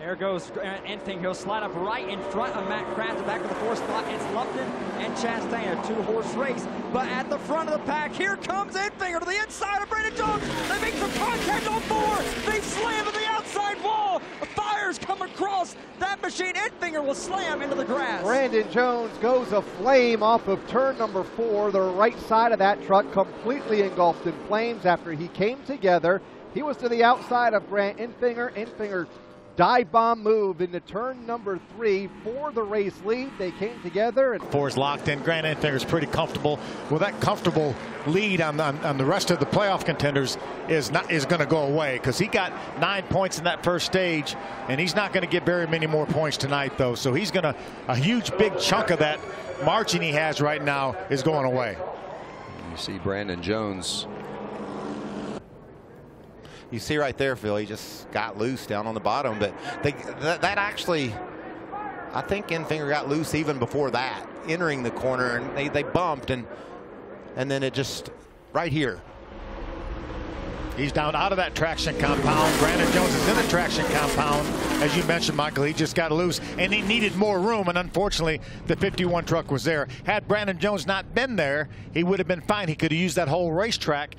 There goes Grant Enfinger. He'll slide up right in front of Matt Crafts. Back to the fourth spot. It's Lupton and Chastain. A two-horse race. But at the front of the pack, here comes Enfinger to the inside of Brandon Jones. They make some contact on four. They slam to the outside wall. Fires come across that machine. Enfinger will slam into the grass. Brandon Jones goes aflame off of turn number 4. The right side of that truck completely engulfed in flames after he came together. He was to the outside of Grant Enfinger. Enfinger dive bomb move into turn number 3 for the race lead. They came together. And four's locked in. Grant Enfinger's pretty comfortable. Well, that comfortable lead on the rest of the playoff contenders is going to go away, because he got 9 points in that first stage, and he's not going to get very many more points tonight, though. So he's going to, a huge big chunk of that margin he has right now is going away. You see Brandon Jones. You see right there, Phil, he just got loose down on the bottom. But that actually, I think Enfinger got loose even before that, entering the corner, and they bumped, and then it just, right here. He's down out of that traction compound. Brandon Jones is in the traction compound. As you mentioned, Michael, he just got loose, and he needed more room, and unfortunately, the 51 truck was there. Had Brandon Jones not been there, he would have been fine. He could have used that whole racetrack.